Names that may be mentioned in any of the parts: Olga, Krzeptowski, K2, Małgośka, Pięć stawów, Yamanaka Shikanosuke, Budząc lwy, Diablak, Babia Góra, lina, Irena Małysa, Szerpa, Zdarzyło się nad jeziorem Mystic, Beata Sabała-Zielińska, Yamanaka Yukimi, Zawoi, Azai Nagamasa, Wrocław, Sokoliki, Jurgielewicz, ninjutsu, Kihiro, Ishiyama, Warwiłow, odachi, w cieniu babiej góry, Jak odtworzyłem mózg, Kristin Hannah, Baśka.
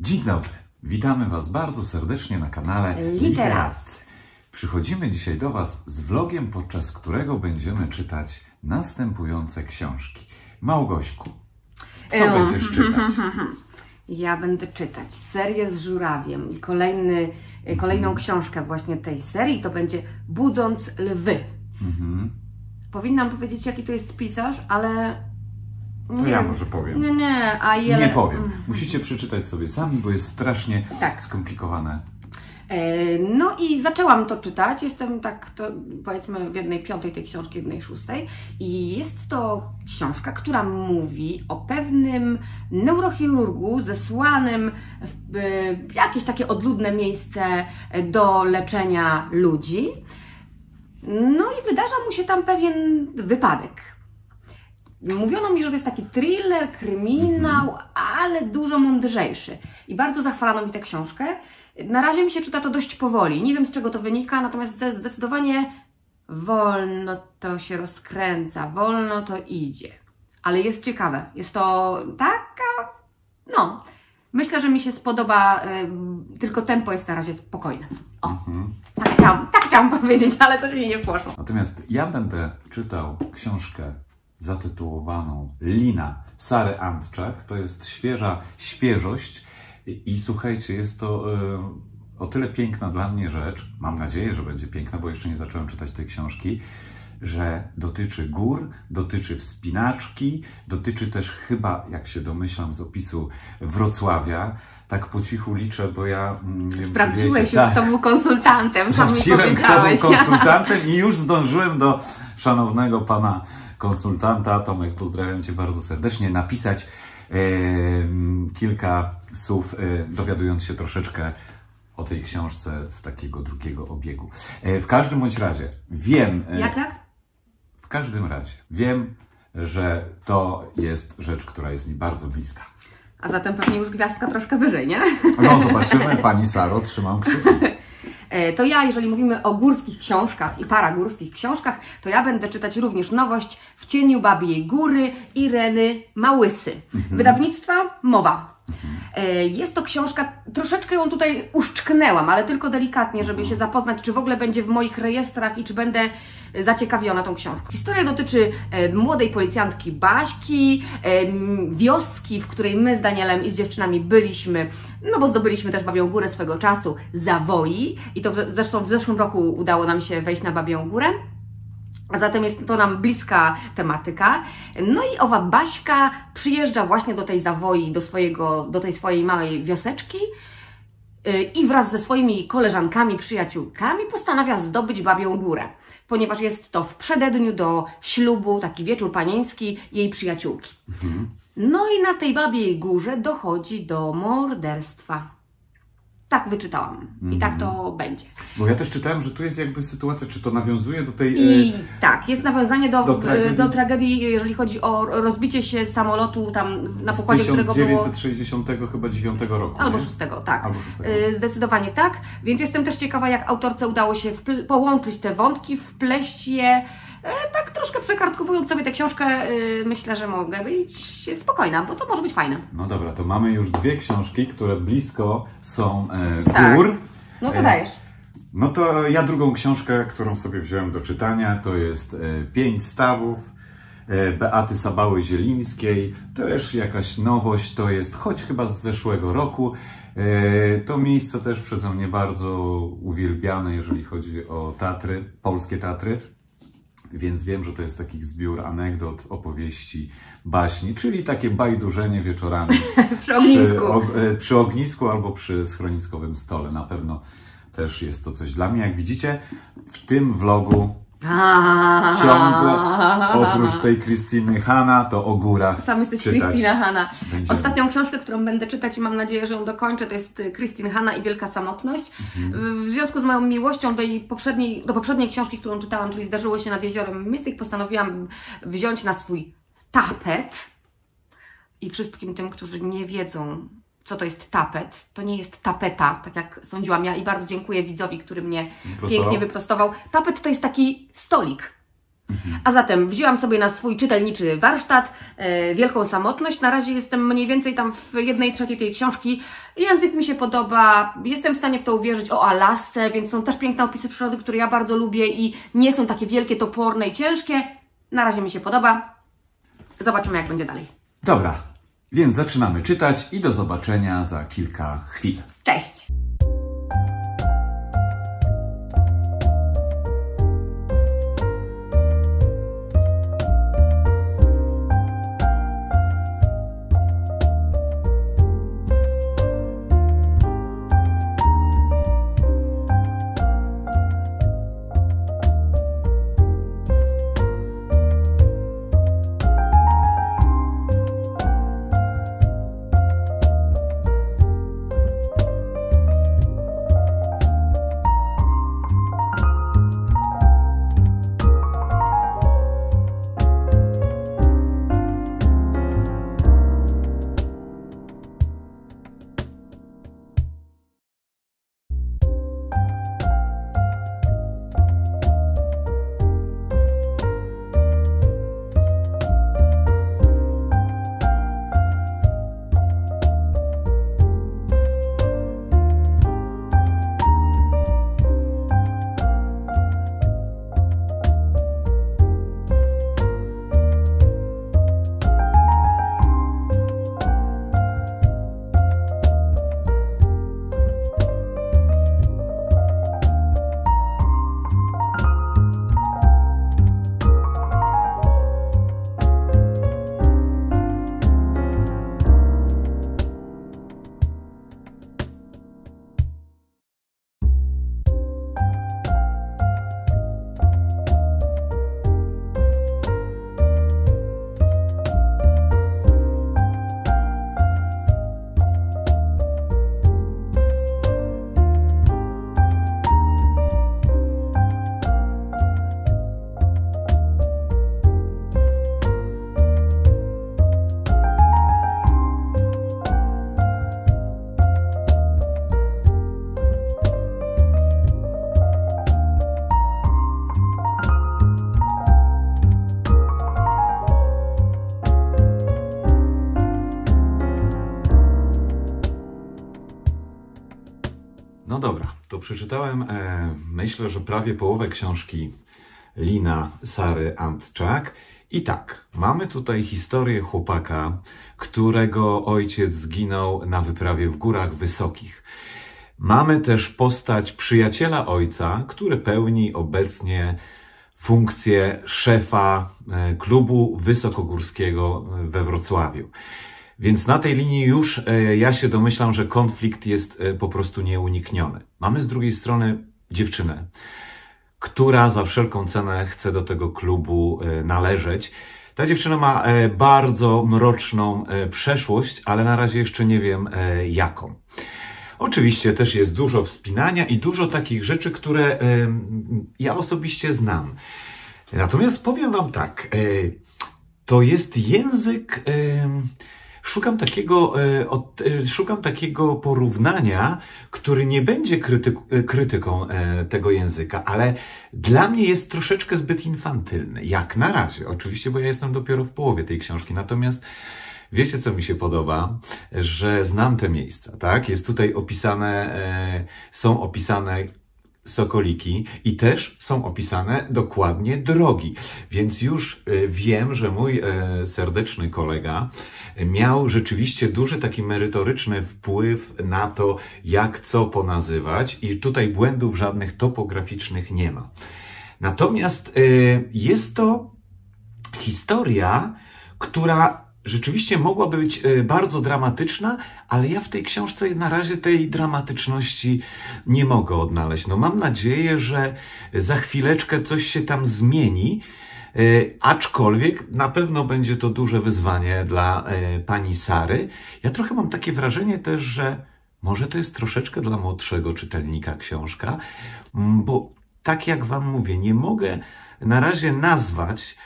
Dzień dobry, witamy Was bardzo serdecznie na kanale Literaccy. Przychodzimy dzisiaj do Was z vlogiem, podczas którego będziemy czytać następujące książki. Małgośku, co będziesz czytać? Ja będę czytać serię z żurawiem i kolejną książkę właśnie tej serii. To będzie Budząc lwy. Powinnam powiedzieć, jaki to jest pisarz, ale... Ja może powiem. Nie powiem. Musicie przeczytać sobie sami, bo jest strasznie skomplikowane. No i zaczęłam to czytać. Jestem powiedzmy w 1/5 tej książki, 1/6. I jest to książka, która mówi o pewnym neurochirurgu zesłanym w jakieś takie odludne miejsce do leczenia ludzi. No i wydarza mu się tam pewien wypadek. Mówiono mi, że to jest taki thriller, kryminał, ale dużo mądrzejszy. I bardzo zachwalano mi tę książkę. Na razie mi się czyta to dość powoli. Nie wiem, z czego to wynika, natomiast zdecydowanie wolno to się rozkręca, wolno to idzie. Ale jest ciekawe. Jest to taka... No, myślę, że mi się spodoba, tylko tempo jest na razie spokojne. O, tak chciałam powiedzieć, ale coś mi nie poszło. Natomiast ja będę czytał książkę zatytułowaną Lina Sary Antczak. To jest świeżość i słuchajcie, jest to o tyle piękna dla mnie rzecz, mam nadzieję, że będzie piękna, bo jeszcze nie zacząłem czytać tej książki, że dotyczy gór, dotyczy wspinaczki, dotyczy też chyba, jak się domyślam z opisu, Wrocławia. Tak po cichu liczę, bo ja... Sprawdziłeś, kto był konsultantem. Sprawdziłem, kto był konsultantem i już zdążyłem do szanownego pana konsultanta, Tomek, pozdrawiam Cię bardzo serdecznie, napisać kilka słów, dowiadując się troszeczkę o tej książce z takiego drugiego obiegu. W każdym bądź razie wiem... W każdym razie wiem, że to jest rzecz, która jest mi bardzo bliska. A zatem pewnie już gwiazdka troszkę wyżej, nie? No, zobaczymy. Pani Saro, trzymam kciuki. To ja, jeżeli mówimy o górskich książkach i paragórskich książkach, to ja będę czytać również nowość W cieniu babiej góry Ireny Małysy. Wydawnictwa Mowa. Jest to książka, troszeczkę ją tutaj uszczknęłam, ale tylko delikatnie, żeby się zapoznać, czy w ogóle będzie w moich rejestrach i czy będę zaciekawiona tą książką. Historia dotyczy młodej policjantki Baśki, wioski, w której my z Danielem i z dziewczynami byliśmy, no bo zdobyliśmy też Babią Górę swego czasu, Zawoi, i to zresztą w zeszłym roku udało nam się wejść na Babią Górę. A zatem jest to nam bliska tematyka. No i owa Baśka przyjeżdża właśnie do tej Zawoi, do tej swojej małej wioseczki i wraz ze swoimi koleżankami, przyjaciółkami postanawia zdobyć Babią Górę, ponieważ jest to w przededniu do ślubu, taki wieczór panieński jej przyjaciółki. No i na tej Babiej Górze dochodzi do morderstwa. Tak wyczytałam i tak to będzie. Bo ja też czytałem, że tu jest jakby sytuacja, czy to nawiązuje do tej... Tak, jest nawiązanie do tragedii, jeżeli chodzi o rozbicie się samolotu tam na pokładzie, którego było... 1969 roku. Albo 6, tak. Albo 6. Zdecydowanie tak, więc jestem też ciekawa, jak autorce udało się połączyć te wątki, wpleść je, tak troszkę przekartkowując sobie tę książkę. Myślę, że mogę być spokojna, bo to może być fajne. No dobra, to mamy już dwie książki, które blisko są gór. No to dajesz. No to ja drugą książkę, którą sobie wziąłem do czytania, to jest Pięć stawów Beaty Sabały-Zielińskiej. To też jakaś nowość, to jest choć chyba z zeszłego roku. To miejsce też przeze mnie bardzo uwielbiane, jeżeli chodzi o teatry, polskie teatry. Więc wiem, że to jest taki zbiór anegdot, opowieści, baśni, czyli takie bajdurzenie wieczorami przy ognisku albo przy schroniskowym stole. Na pewno też jest to coś dla mnie. Jak widzicie, w tym vlogu ciągle, oprócz tej Kristiny Hannah, to o górach. Sam jesteś Kristina Hannah. Ostatnią książkę, którą będę czytać i mam nadzieję, że ją dokończę, to jest Kristin Hannah i Wielka samotność. W związku z moją miłością do jej poprzedniej książki, którą czytałam, czyli Zdarzyło się nad jeziorem Mystic, postanowiłam wziąć na swój tapet. I wszystkim tym, którzy nie wiedzą, co to jest tapet. To nie jest tapeta, tak jak sądziłam ja, i bardzo dziękuję widzowi, który mnie pięknie wyprostował. Tapet to jest taki stolik. A zatem wzięłam sobie na swój czytelniczy warsztat Wielką Samotność. Na razie jestem mniej więcej tam w 1/3 tej książki. Język mi się podoba, jestem w stanie w to uwierzyć. O Alasce, więc są też piękne opisy przyrody, które ja bardzo lubię i nie są takie wielkie, toporne i ciężkie. Na razie mi się podoba. Zobaczymy, jak będzie dalej. Dobra, więc zaczynamy czytać i do zobaczenia za kilka chwil. Cześć! No dobra, to przeczytałem, myślę, że prawie połowę książki Lina Sary Antczak. I tak, mamy tutaj historię chłopaka, którego ojciec zginął na wyprawie w Górach Wysokich. Mamy też postać przyjaciela ojca, który pełni obecnie funkcję szefa klubu wysokogórskiego we Wrocławiu. Więc na tej linii już ja się domyślam, że konflikt jest po prostu nieunikniony. Mamy z drugiej strony dziewczynę, która za wszelką cenę chce do tego klubu należeć. Ta dziewczyna ma bardzo mroczną przeszłość, ale na razie jeszcze nie wiem jaką. Oczywiście też jest dużo wspinania i dużo takich rzeczy, które ja osobiście znam. Natomiast powiem wam tak, to jest język... Szukam takiego porównania, który nie będzie krytyką tego języka, ale dla mnie jest troszeczkę zbyt infantylny, jak na razie. Oczywiście, bo ja jestem dopiero w połowie tej książki, natomiast wiecie, co mi się podoba? Że znam te miejsca, tak? Jest tutaj opisane, są opisane Sokoliki i też są opisane dokładnie drogi. Więc już wiem, że mój serdeczny kolega miał rzeczywiście duży taki merytoryczny wpływ na to, jak co ponazywać i tutaj błędów żadnych topograficznych nie ma. Natomiast jest to historia, która rzeczywiście mogłaby być bardzo dramatyczna, ale ja w tej książce na razie tej dramatyczności nie mogę odnaleźć. No mam nadzieję, że za chwileczkę coś się tam zmieni, aczkolwiek na pewno będzie to duże wyzwanie dla pani Sary. Ja trochę mam takie wrażenie też, że może to jest troszeczkę dla młodszego czytelnika książka, bo tak jak wam mówię, nie mogę na razie nazwać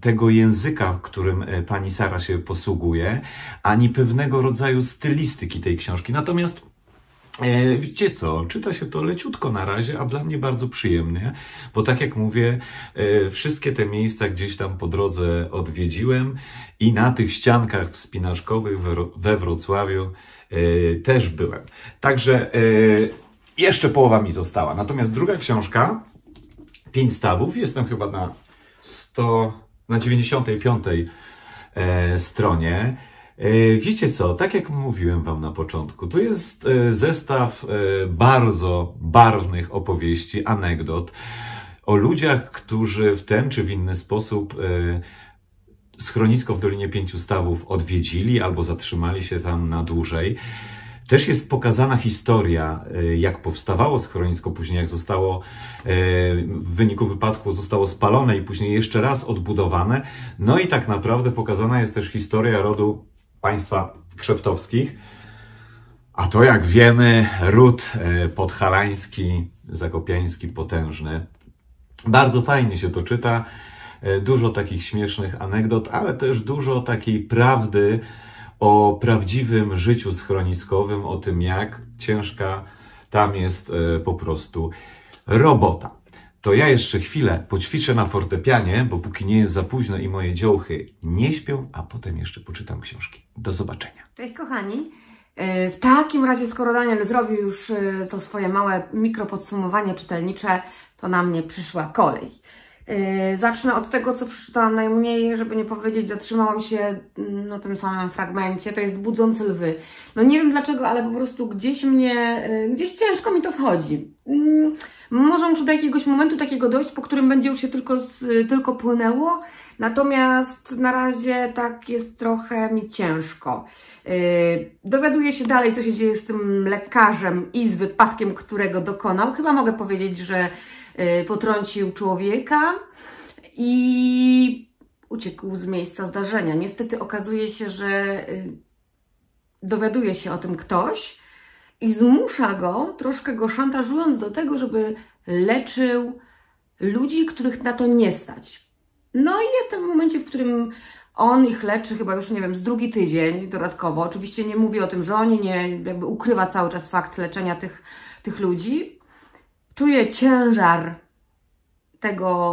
tego języka, którym pani Sara się posługuje, ani pewnego rodzaju stylistyki tej książki. Natomiast Widzicie co, czyta się to leciutko na razie, a dla mnie bardzo przyjemnie, bo tak jak mówię, wszystkie te miejsca gdzieś tam po drodze odwiedziłem i na tych ściankach wspinaczkowych we Wrocławiu też byłem. Także jeszcze połowa mi została. Natomiast druga książka, Pięć stawów, jestem chyba na 95 stronie. Wiecie co, tak jak mówiłem wam na początku, to jest zestaw bardzo barwnych opowieści, anegdot o ludziach, którzy w ten czy w inny sposób schronisko w Dolinie Pięciu Stawów odwiedzili albo zatrzymali się tam na dłużej. Też jest pokazana historia, jak powstawało schronisko, później jak zostało w wyniku wypadku zostało spalone i później jeszcze raz odbudowane. No i tak naprawdę pokazana jest też historia rodu państwa Krzeptowskich. A to, jak wiemy, ród podhalański, zakopiański, potężny. Bardzo fajnie się to czyta. Dużo takich śmiesznych anegdot, ale też dużo takiej prawdy o prawdziwym życiu schroniskowym, o tym, jak ciężka tam jest po prostu robota. To ja jeszcze chwilę poćwiczę na fortepianie, bo póki nie jest za późno i moje dziołchy nie śpią, a potem jeszcze poczytam książki. Do zobaczenia. Cześć kochani. W takim razie, skoro Daniel zrobił już to swoje małe mikropodsumowanie czytelnicze, to na mnie przyszła kolej. Zacznę od tego, co przeczytałam najmniej, żeby nie powiedzieć, zatrzymałam się na tym samym fragmencie, to jest Budząc lwy. No nie wiem dlaczego, ale po prostu gdzieś ciężko mi to wchodzi. Może muszę do jakiegoś momentu takiego dojść, po którym będzie już się tylko płynęło, natomiast na razie tak jest trochę mi ciężko. Dowiaduję się dalej, co się dzieje z tym lekarzem i z wypadkiem, którego dokonał. Chyba mogę powiedzieć, że potrącił człowieka i uciekł z miejsca zdarzenia. Niestety okazuje się, że dowiaduje się o tym ktoś i zmusza go, troszkę go szantażując do tego, żeby leczył ludzi, których na to nie stać. No i jestem w momencie, w którym on ich leczy chyba już, nie wiem, z drugi tydzień dodatkowo. Oczywiście nie mówi o tym, że oni nie, jakby ukrywa cały czas fakt leczenia tych ludzi. Czuje ciężar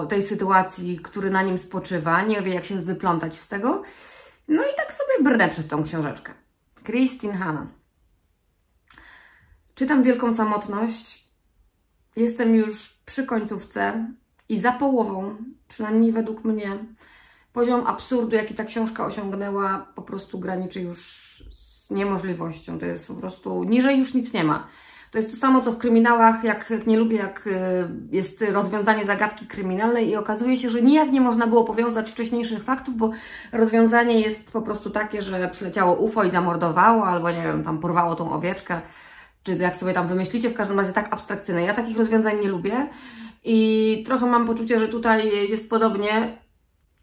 tej sytuacji, który na nim spoczywa. Nie wie, jak się wyplątać z tego. No i tak sobie brnę przez tą książeczkę. Kristin Hannah. Czytam Wielką Samotność. Jestem już przy końcówce i za połową, przynajmniej według mnie, poziom absurdu, jaki ta książka osiągnęła, po prostu graniczy już z niemożliwością. To jest po prostu... niżej już nic nie ma. To jest to samo, co w kryminałach, jak nie lubię, jak jest rozwiązanie zagadki kryminalnej i okazuje się, że nijak nie można było powiązać wcześniejszych faktów, bo rozwiązanie jest po prostu takie, że przyleciało UFO i zamordowało, albo nie wiem, tam porwało tą owieczkę, czy jak sobie tam wymyślicie, w każdym razie tak abstrakcyjne. Ja takich rozwiązań nie lubię i trochę mam poczucie, że tutaj jest podobnie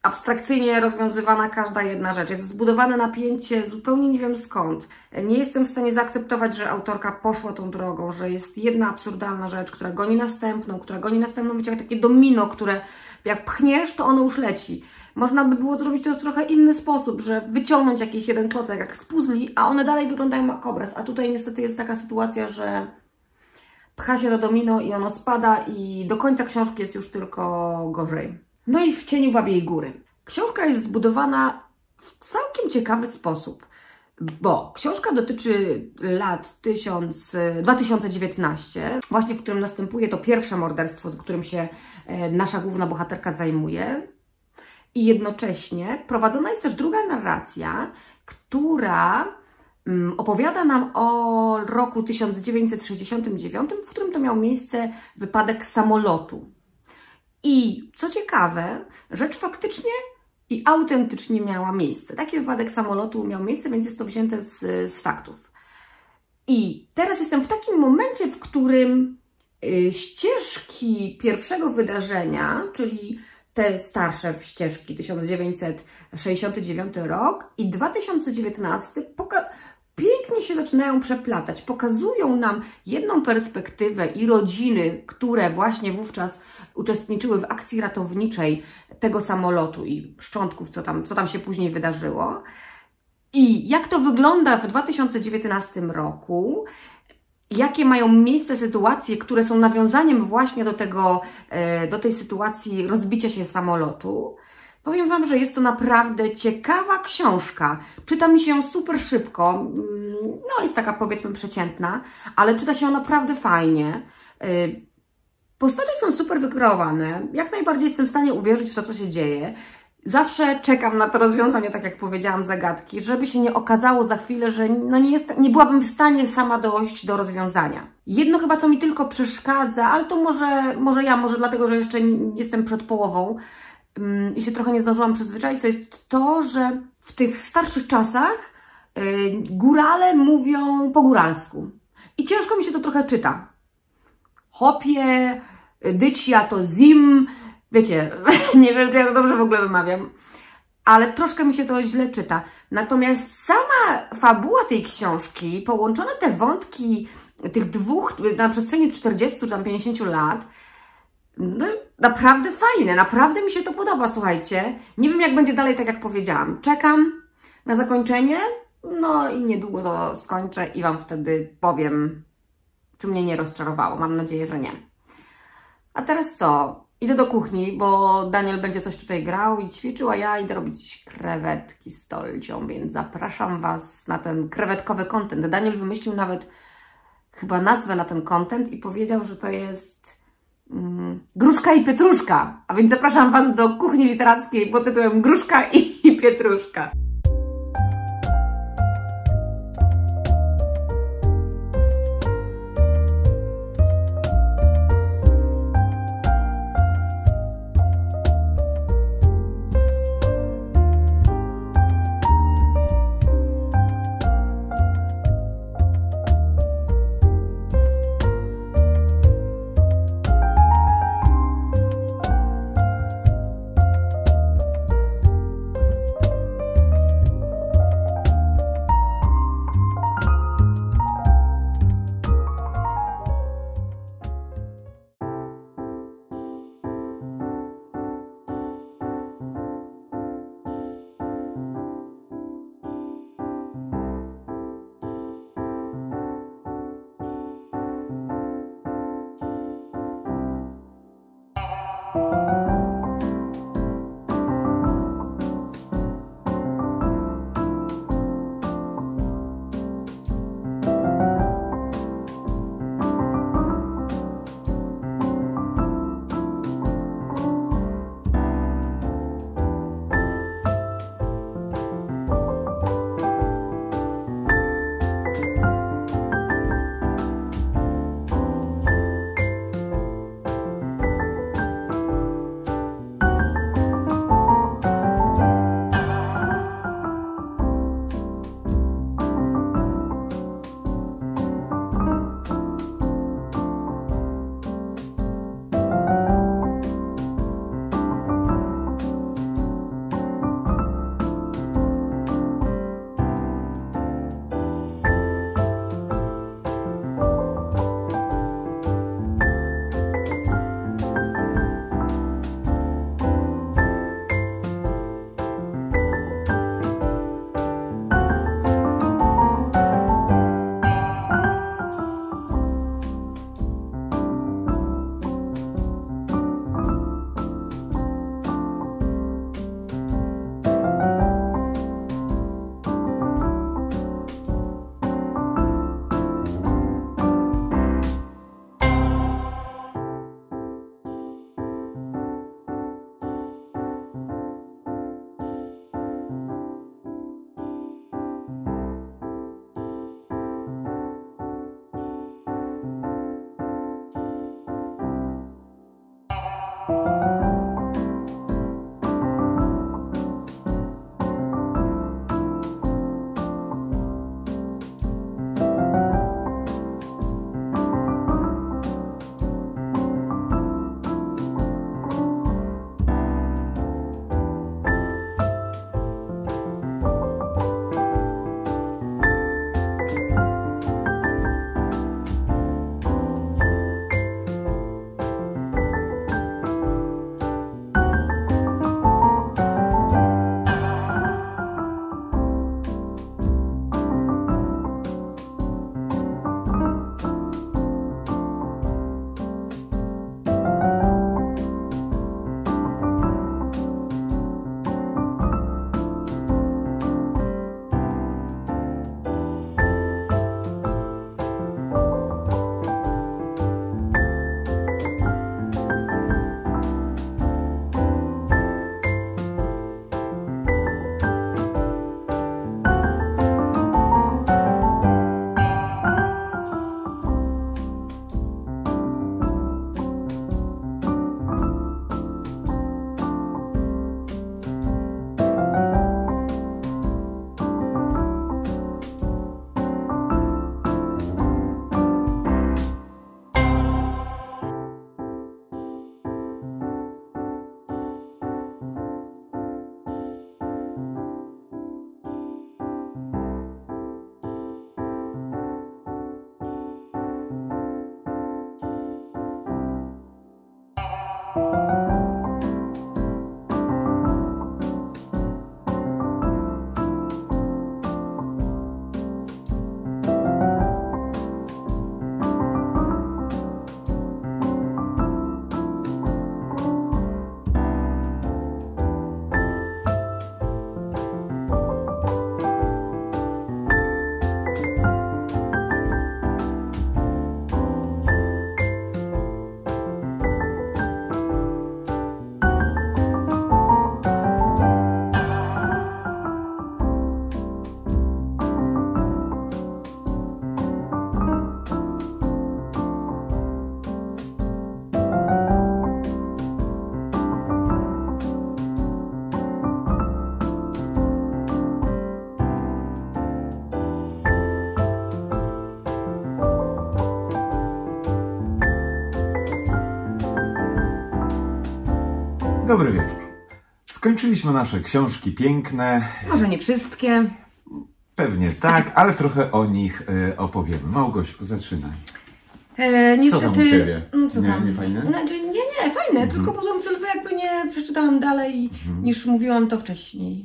abstrakcyjnie rozwiązywana każda jedna rzecz. Jest zbudowane napięcie zupełnie nie wiem skąd. Nie jestem w stanie zaakceptować, że autorka poszła tą drogą, że jest jedna absurdalna rzecz, która goni następną, wiecie, jak takie domino, które jak pchniesz, to ono już leci. Można by było zrobić to w trochę inny sposób, że wyciągnąć jakiś jeden klocek jak z puzli, a one dalej wyglądają jak obraz. A tutaj niestety jest taka sytuacja, że pcha się to domino i ono spada i do końca książki jest już tylko gorzej. No i W cieniu Babiej Góry. Książka jest zbudowana w całkiem ciekawy sposób, bo książka dotyczy lat 2019, właśnie w którym następuje to pierwsze morderstwo, z którym się nasza główna bohaterka zajmuje. I jednocześnie prowadzona jest też druga narracja, która opowiada nam o roku 1969, w którym to miał miejsce wypadek samolotu. I co ciekawe, rzecz faktycznie i autentycznie miała miejsce. Taki wypadek samolotu miał miejsce, więc jest to wzięte z faktów. I teraz jestem w takim momencie, w którym ścieżki pierwszego wydarzenia, czyli te starsze ścieżki, 1969 rok i 2019, pięknie się zaczynają przeplatać, pokazują nam jedną perspektywę i rodziny, które właśnie wówczas uczestniczyły w akcji ratowniczej tego samolotu i szczątków, co tam się później wydarzyło. I jak to wygląda w 2019 roku jakie mają miejsce sytuacje, które są nawiązaniem właśnie do tego, do tej sytuacji rozbicia się samolotu. Powiem Wam, że jest to naprawdę ciekawa książka. Czyta mi się ją super szybko, no jest taka powiedzmy przeciętna, ale czyta się ją naprawdę fajnie. Postacie są super wykreowane, jak najbardziej jestem w stanie uwierzyć w to, co się dzieje. Zawsze czekam na to rozwiązanie, tak jak powiedziałam, zagadki, żeby się nie okazało za chwilę, że no nie byłabym w stanie sama dojść do rozwiązania. Jedno chyba, co mi tylko przeszkadza, ale to może dlatego, że jeszcze jestem przed połową i się trochę nie zdążyłam przyzwyczaić, to jest to, że w tych starszych czasach górale mówią po góralsku. I ciężko mi się to trochę czyta. Hopie, dycia to zim, wiecie, nie wiem, czy ja to dobrze w ogóle wymawiam, ale troszkę mi się to źle czyta. Natomiast sama fabuła tej książki, połączone te wątki tych dwóch na przestrzeni 40, tam 50 lat, no, naprawdę fajne, naprawdę mi się to podoba, słuchajcie. Nie wiem, jak będzie dalej, tak jak powiedziałam. Czekam na zakończenie, no i niedługo to skończę i Wam wtedy powiem, czy mnie nie rozczarowało. Mam nadzieję, że nie. A teraz co? Idę do kuchni, bo Daniel będzie coś tutaj grał i ćwiczył, a ja idę robić krewetki z Tolcią, więc zapraszam Was na ten krewetkowy content. Daniel wymyślił nawet chyba nazwę na ten content i powiedział, że to jest Gruszka i Pietruszka. A więc zapraszam Was do kuchni literackiej pod tytułem Gruszka i Pietruszka. Dobry wieczór. Skończyliśmy nasze książki piękne. Może nie wszystkie. Pewnie tak, ale trochę o nich opowiemy. Małgośku, zaczynaj. Niestety, co tam u ciebie? No, co tam? Nie fajne? Znaczy, nie, fajne, tylko Budząc lwy jakby nie przeczytałam dalej niż mówiłam to wcześniej.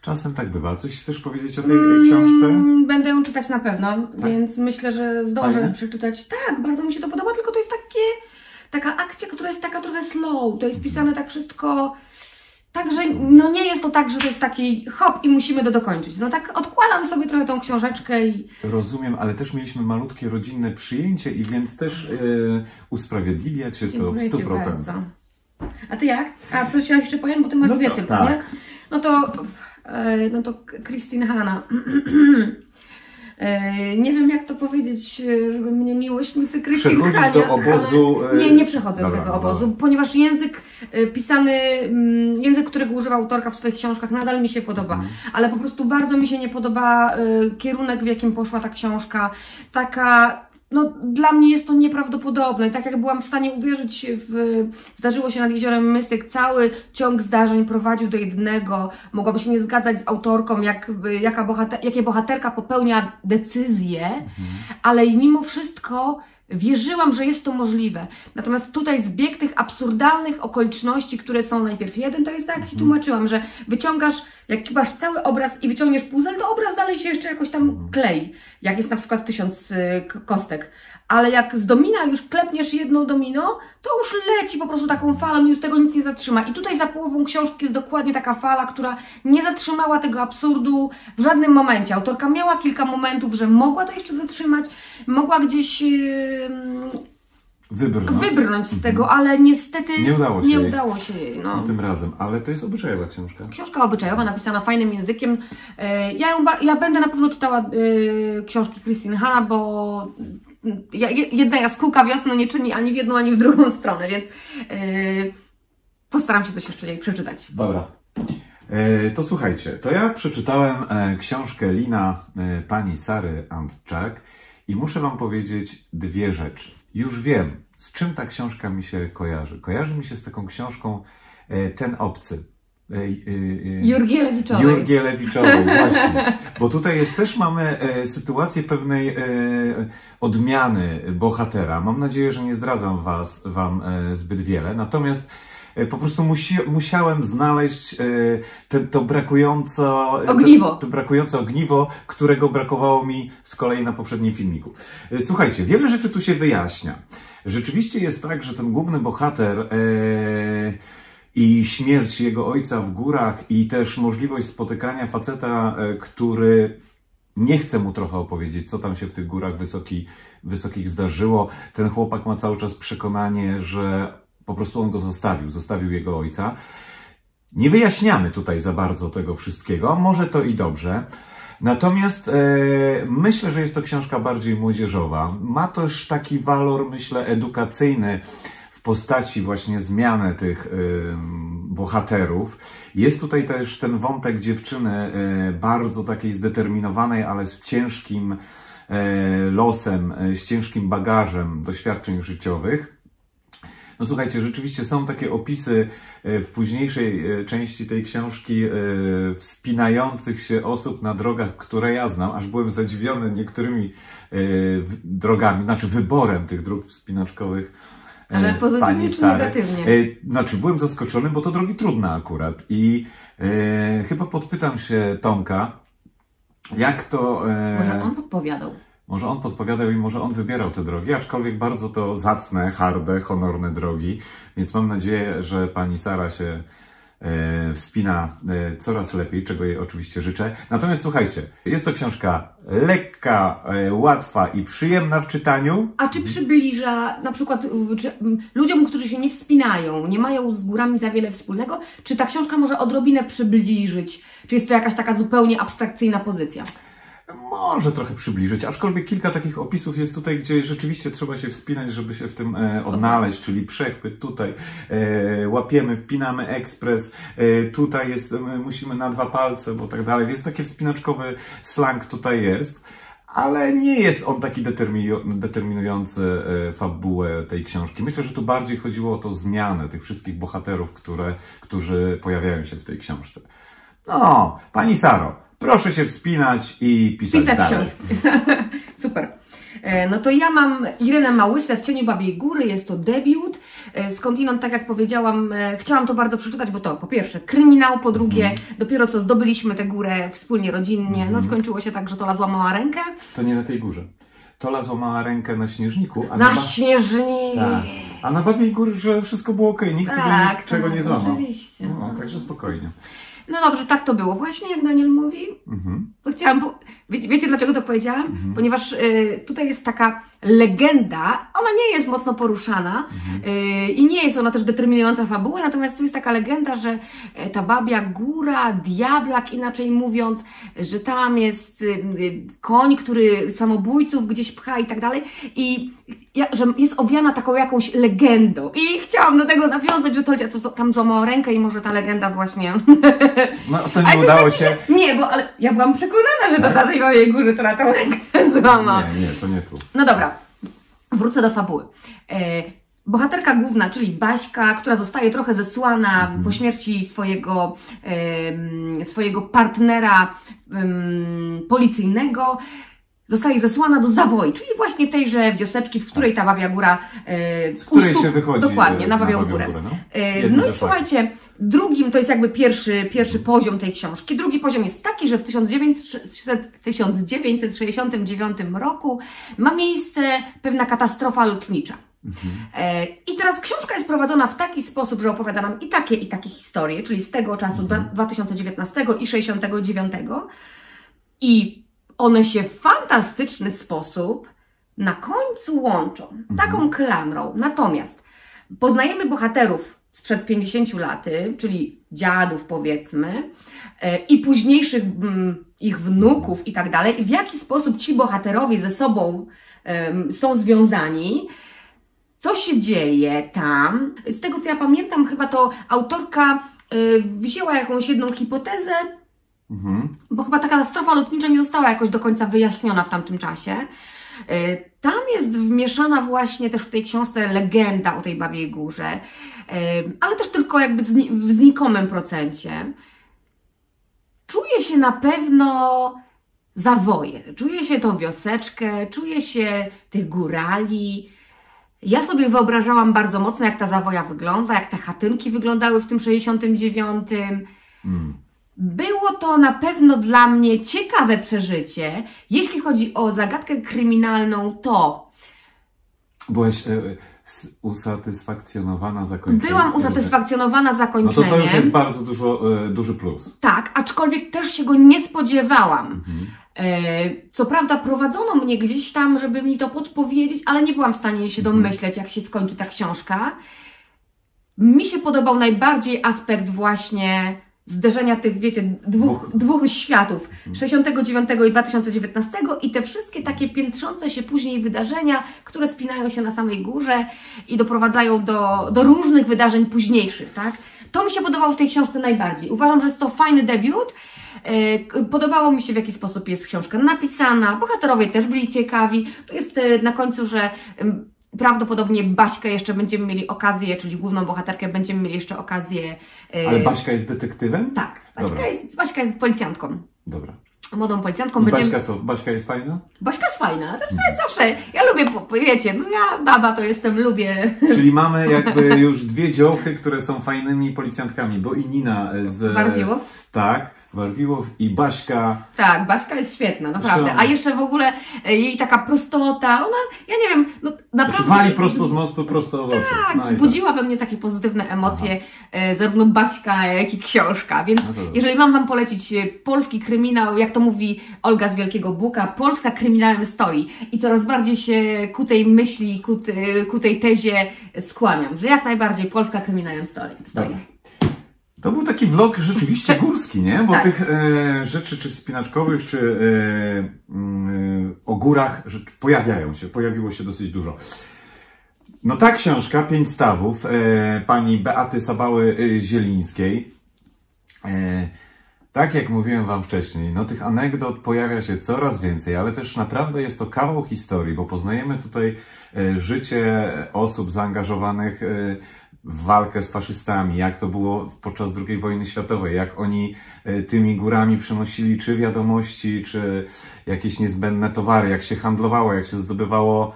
Czasem tak bywa. Coś chcesz powiedzieć o tej książce? Będę ją czytać na pewno, tak? Więc myślę, że zdążę przeczytać. Tak, bardzo mi się to podoba, tylko to jest taka akcja, która jest taka trochę slow. To jest pisane tak wszystko... Także no nie jest to tak, że to jest taki hop i musimy to dokończyć. No tak odkładam sobie trochę tą książeczkę i... Rozumiem, ale też mieliśmy malutkie rodzinne przyjęcie i więc też usprawiedliwia Cię to w 100%. A Ty jak? A coś ja jeszcze powiem, bo Ty masz dwie tylko, nie? No to Kristin Hannah. Nie wiem, jak to powiedzieć, żeby mnie miłośnicy Kristin Hannah... do obozu... Nie przechodzę do tego obozu, ponieważ język pisany, język, którego używa autorka w swoich książkach, nadal mi się podoba. Ale po prostu bardzo mi się nie podoba kierunek, w jakim poszła ta książka. No, dla mnie jest to nieprawdopodobne. I tak jak byłam w stanie uwierzyć w Zdarzyło się nad jeziorem Mystic, cały ciąg zdarzeń prowadził do jednego. Mogłam się nie zgadzać z autorką, jakie bohaterka popełnia decyzje, ale mimo wszystko wierzyłam, że jest to możliwe. Natomiast tutaj zbieg tych absurdalnych okoliczności, które są najpierw jeden, to jest tak, jak Ci tłumaczyłam, że wyciągasz, jak masz cały obraz i wyciągniesz puzzle, to obraz dalej się jeszcze jakoś tam klei, jak jest na przykład 1000 kostek. Ale jak z domina już klepniesz jedną domino, to już leci po prostu taką falą i już tego nic nie zatrzyma. I tutaj za połową książki jest dokładnie taka fala, która nie zatrzymała tego absurdu w żadnym momencie. Autorka miała kilka momentów, że mogła to jeszcze zatrzymać, mogła gdzieś wybrnąć z tego, ale niestety nie udało się jej. No. Tym razem, ale to jest obyczajowa książka. Książka obyczajowa, napisana fajnym językiem. Ja będę na pewno czytała książki Kristin Hannah, bo jedna jaskółka wiosny nie czyni ani w jedną, ani w drugą stronę, więc postaram się coś jeszcze przeczytać. Dobra. To słuchajcie, to ja przeczytałem książkę Lina pani Sary Antczak i muszę wam powiedzieć dwie rzeczy. Już wiem, z czym ta książka mi się kojarzy. Kojarzy mi się z taką książką Ten obcy. Jurgielewiczowej. Jurgielewiczowej, właśnie. Bo tutaj też mamy sytuację pewnej odmiany bohatera. Mam nadzieję, że nie zdradzam wam zbyt wiele. Natomiast po prostu musiałem znaleźć to brakujące ogniwo, którego brakowało mi z kolei na poprzednim filmiku. Słuchajcie, wiele rzeczy tu się wyjaśnia. Rzeczywiście jest tak, że ten główny bohater... I śmierć jego ojca w górach i też możliwość spotykania faceta, który nie chce mu trochę opowiedzieć, co tam się w tych górach wysokich zdarzyło. Ten chłopak ma cały czas przekonanie, że po prostu on go zostawił jego ojca. Nie wyjaśniamy tutaj za bardzo tego wszystkiego, może to i dobrze. Natomiast myślę, że jest to książka bardziej młodzieżowa. Ma też taki walor, myślę, edukacyjny, w postaci właśnie zmiany tych bohaterów. Jest tutaj też ten wątek dziewczyny bardzo takiej zdeterminowanej, ale z ciężkim losem, z ciężkim bagażem doświadczeń życiowych. No słuchajcie, rzeczywiście są takie opisy w późniejszej części tej książki wspinających się osób na drogach, które ja znam. Aż byłem zadziwiony niektórymi drogami, znaczy wyborem tych dróg wspinaczkowych. Ale pozytywnie czy negatywnie? Znaczy, byłem zaskoczony, bo to drogi trudne akurat. I chyba podpytam się Tomka, jak to... Może on podpowiadał. Może on podpowiadał i może on wybierał te drogi, aczkolwiek bardzo to zacne, harde, honorne drogi. Więc mam nadzieję, że pani Sara się wspina coraz lepiej, czego jej oczywiście życzę. Natomiast słuchajcie, jest to książka lekka, łatwa i przyjemna w czytaniu. A czy przybliża na przykład ludziom, którzy się nie wspinają, nie mają z górami za wiele wspólnego, czy ta książka może odrobinę przybliżyć? Czy jest to jakaś taka zupełnie abstrakcyjna pozycja? Może trochę przybliżyć, aczkolwiek kilka takich opisów jest tutaj, gdzie rzeczywiście trzeba się wspinać, żeby się w tym odnaleźć, czyli przechwyt tutaj, łapiemy, wpinamy ekspres, tutaj jest, musimy na dwa palce, bo tak dalej, więc taki wspinaczkowy slang tutaj jest. ale nie jest on taki determinujący fabułę tej książki. Myślę, że tu bardziej chodziło o to zmianę tych wszystkich bohaterów, którzy pojawiają się w tej książce. No, pani Saro, proszę się wspinać i pisać dalej. Super. No to ja mam Irenę Małysę, W cieniu babiej góry, jest to debiut. Skądinąd, tak jak powiedziałam, chciałam to bardzo przeczytać, bo to po pierwsze kryminał, po drugie dopiero co zdobyliśmy tę górę wspólnie, rodzinnie, no skończyło się tak, że Tola złamała rękę. To nie na tej górze. Tola złamała rękę na Śnieżniku. A na Śnieżniku! Tak. A na Babiej Górze wszystko było okej, nikt sobie niczego nie złamał. Oczywiście. No, także spokojnie. No dobrze, tak to było. Właśnie jak Daniel mówi, to chciałam... Wiecie dlaczego to powiedziałam? Ponieważ tutaj jest taka legenda, ona nie jest mocno poruszana i nie jest ona też determinująca fabułę, natomiast tu jest taka legenda, że ta Babia Góra, diablak inaczej mówiąc, że tam jest koń, który samobójców gdzieś pcha i tak dalej, i że jest owiana taką jakąś legendą. I chciałam do tego nawiązać, że to tam złamała rękę i może ta legenda właśnie... No to nie udało się. Nie, bo ale ja byłam przekonana, że to na tej Babiej Górze to na tą rękę złama. Nie, to nie tu. No dobra, wrócę do fabuły. Bohaterka główna, czyli Baśka, która zostaje trochę zesłana po śmierci swojego partnera policyjnego, zostaje zesłana do Zawoi, czyli właśnie tejże wioseczki, w której ta Babia Góra... z której się wychodzi. Dokładnie, na Babią Górę. No i słuchajcie, drugim, to jest jakby pierwszy poziom tej książki. Drugi poziom jest taki, że w 1969 roku ma miejsce pewna katastrofa lotnicza. I teraz książka jest prowadzona w taki sposób, że opowiada nam i takie historie, czyli z tego czasu 2019 i 69. I one się w fantastyczny sposób na końcu łączą, taką klamrą. Natomiast poznajemy bohaterów sprzed 50 lat, czyli dziadów powiedzmy, i późniejszych ich wnuków i tak dalej. I w jaki sposób ci bohaterowie ze sobą są związani. Co się dzieje tam? Z tego co ja pamiętam, chyba to autorka wzięła jakąś jedną hipotezę, bo chyba ta katastrofa lotnicza nie została jakoś do końca wyjaśniona w tamtym czasie. Tam jest wmieszana właśnie też w tej książce legenda o tej Babiej Górze, ale też tylko jakby w znikomym procencie. Czuję się na pewno Zawoje, czuję się tą wioseczkę, czuję się tych górali. Ja sobie wyobrażałam bardzo mocno, jak ta Zawoja wygląda, jak te chatynki wyglądały w tym 69. Było to na pewno dla mnie ciekawe przeżycie. Jeśli chodzi o zagadkę kryminalną, to... Byłaś usatysfakcjonowana zakończeniem. Byłam usatysfakcjonowana zakończeniem. No to już jest bardzo duży plus. Tak, aczkolwiek też się go nie spodziewałam. Co prawda prowadzono mnie gdzieś tam, żeby mi to podpowiedzieć, ale nie byłam w stanie się domyśleć, jak się skończy ta książka. Mi się podobał najbardziej aspekt właśnie... zderzenia tych, wiecie, dwóch światów, 69 i 2019, i te wszystkie takie piętrzące się później wydarzenia, które spinają się na samej górze i doprowadzają do różnych wydarzeń późniejszych, tak? To mi się podobało w tej książce najbardziej. Uważam, że jest to fajny debiut. Podobało mi się, w jaki sposób jest książka napisana, bohaterowie też byli ciekawi. To jest na końcu, że... prawdopodobnie Baśkę jeszcze będziemy mieli okazję, czyli główną bohaterkę będziemy mieli jeszcze okazję... Ale Baśka jest detektywem? Tak. Baśka jest policjantką. Dobra. Młodą policjantką. Baśka co? Baśka jest fajna? Baśka jest fajna. To zawsze. Ja lubię, wiecie, no ja baba to jestem, lubię. Czyli mamy jakby już dwie działchy, które są fajnymi policjantkami, bo i Nina z... Warwiłow? Tak. Warwiłow i Baśka. Tak, Baśka jest świetna, naprawdę. A jeszcze w ogóle jej taka prostota, ona, ja nie wiem, no naprawdę... Znaczy, wali prosto z mostu, prosto w oczy. Tak, no wzbudziła we mnie takie pozytywne emocje, zarówno Baśka, jak i książka. Więc jeżeli mam wam polecić polski kryminał, jak to mówi Olga z Wielkiego Buka, Polska kryminałem stoi. I coraz bardziej się ku tej myśli, ku tej tezie skłaniam, że jak najbardziej Polska kryminałem stoi. Dobra. To był taki vlog rzeczywiście górski, nie? Bo tak. Tych rzeczy, czy wspinaczkowych, czy o górach pojawiło się dosyć dużo. No ta książka, Pięć stawów, pani Beaty Sabały-Zielińskiej, Tak jak mówiłem wam wcześniej, no tych anegdot pojawia się coraz więcej, ale też naprawdę jest to kawał historii, bo poznajemy tutaj życie osób zaangażowanych w walkę z faszystami, jak to było podczas II wojny światowej, jak oni tymi górami przenosili czy wiadomości, czy jakieś niezbędne towary, jak się handlowało, jak się zdobywało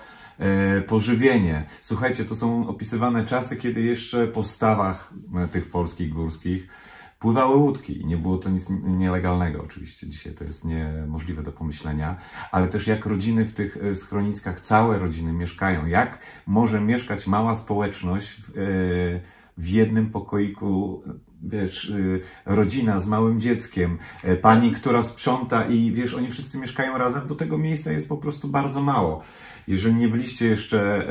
pożywienie. Słuchajcie, to są opisywane czasy, kiedy jeszcze po stawach tych polskich górskich pływały łódki i nie było to nic nielegalnego. Oczywiście dzisiaj to jest niemożliwe do pomyślenia, ale też jak rodziny w tych schroniskach, całe rodziny mieszkają. Jak może mieszkać mała społeczność w jednym pokoiku, wiesz, rodzina z małym dzieckiem, pani, która sprząta i wiesz, oni wszyscy mieszkają razem, bo tego miejsca jest po prostu bardzo mało. Jeżeli nie byliście jeszcze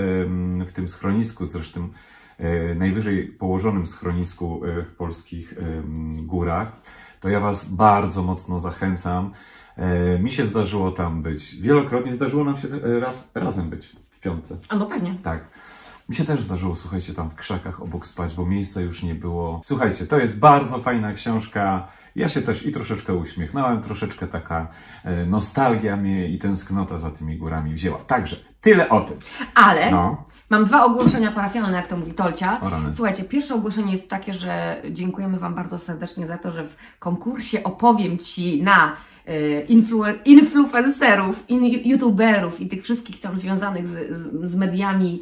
w tym schronisku, zresztą najwyżej położonym schronisku w polskich górach, to ja was bardzo mocno zachęcam. Mi się zdarzyło tam być wielokrotnie, zdarzyło nam się razem być w piątce. A no pewnie. Tak. Mi się też zdarzyło, słuchajcie, tam w krzakach obok spać, bo miejsca już nie było. Słuchajcie, to jest bardzo fajna książka. Ja się też i troszeczkę uśmiechnąłem, troszeczkę taka nostalgia mnie i tęsknota za tymi górami wzięła. Także tyle o tym. Ale no, mam dwa ogłoszenia parafialne, jak to mówi Tolcia. Słuchajcie, pierwsze ogłoszenie jest takie, że dziękujemy wam bardzo serdecznie za to, że w konkursie Opowiem Ci na influencerów, youtuberów i tych wszystkich tam związanych z mediami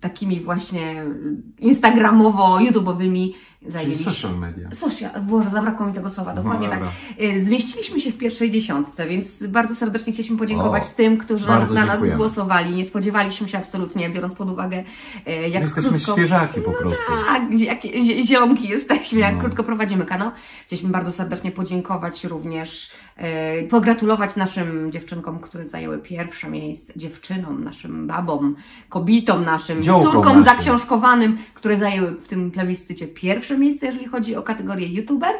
takimi właśnie instagramowo-youtubowymi zajęliśmy. Social media. Social, Boże, zabrakło mi tego słowa, dokładnie tak. Zmieściliśmy się w pierwszej dziesiątce, więc bardzo serdecznie chcieliśmy podziękować tym, którzy na nas głosowali. Nie spodziewaliśmy się absolutnie, biorąc pod uwagę, jak jesteśmy krótko... świeżaki po prostu. No tak, zielonki jesteśmy, jak krótko prowadzimy kanał. Chcieliśmy bardzo serdecznie podziękować również, pogratulować naszym dziewczynkom, które zajęły pierwsze miejsce, dziewczynom, naszym babom, kobietom naszym, córkom zaksiążkowanym, które zajęły w tym plebiscycie pierwsze miejsce, jeżeli chodzi o kategorię YouTuber.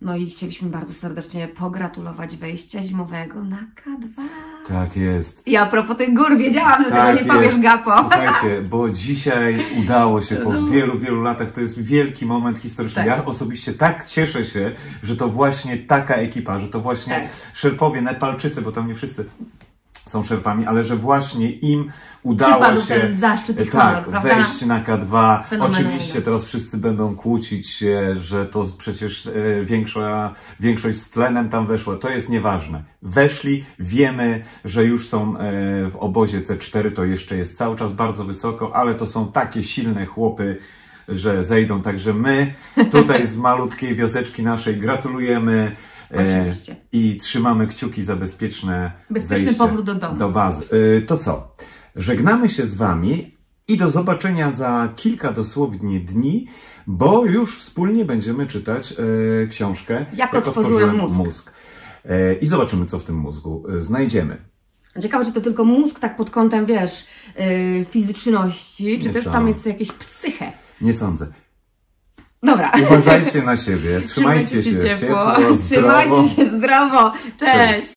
No i chcieliśmy bardzo serdecznie pogratulować wejścia zimowego na K2. Tak jest. I a propos tych gór, wiedziałam, że tego nie powiesz, Gapo. Słuchajcie, bo dzisiaj udało się po wielu, wielu latach. To jest wielki moment historyczny. Tak. Ja osobiście tak cieszę się, że to właśnie taka ekipa, że to właśnie Szerpowie, Nepalczycy, bo tam nie wszyscy są Szerpami, ale że właśnie im udało się ten zaszczyt i honor, wejść na K2. Oczywiście teraz wszyscy będą kłócić się, że to przecież większość z tlenem tam weszła. To jest nieważne. Weszli, wiemy, że już są w obozie C4, to jeszcze jest cały czas bardzo wysoko, ale to są takie silne chłopy, że zejdą. Także my tutaj z malutkiej wioseczki naszej gratulujemy. Oczywiście. I trzymamy kciuki za bezpieczny powrót do domu. Do bazy. To co? Żegnamy się z wami i do zobaczenia za kilka dosłownie dni, bo już wspólnie będziemy czytać książkę Jak odtworzyłem mózg. I zobaczymy, co w tym mózgu znajdziemy. Ciekawe, czy to tylko mózg tak pod kątem, wiesz, fizyczności, czy też tam jest jakieś psyche. Nie sądzę. Dobra. Uważajcie na siebie, trzymajcie się ciepło, zdrowo. Cześć!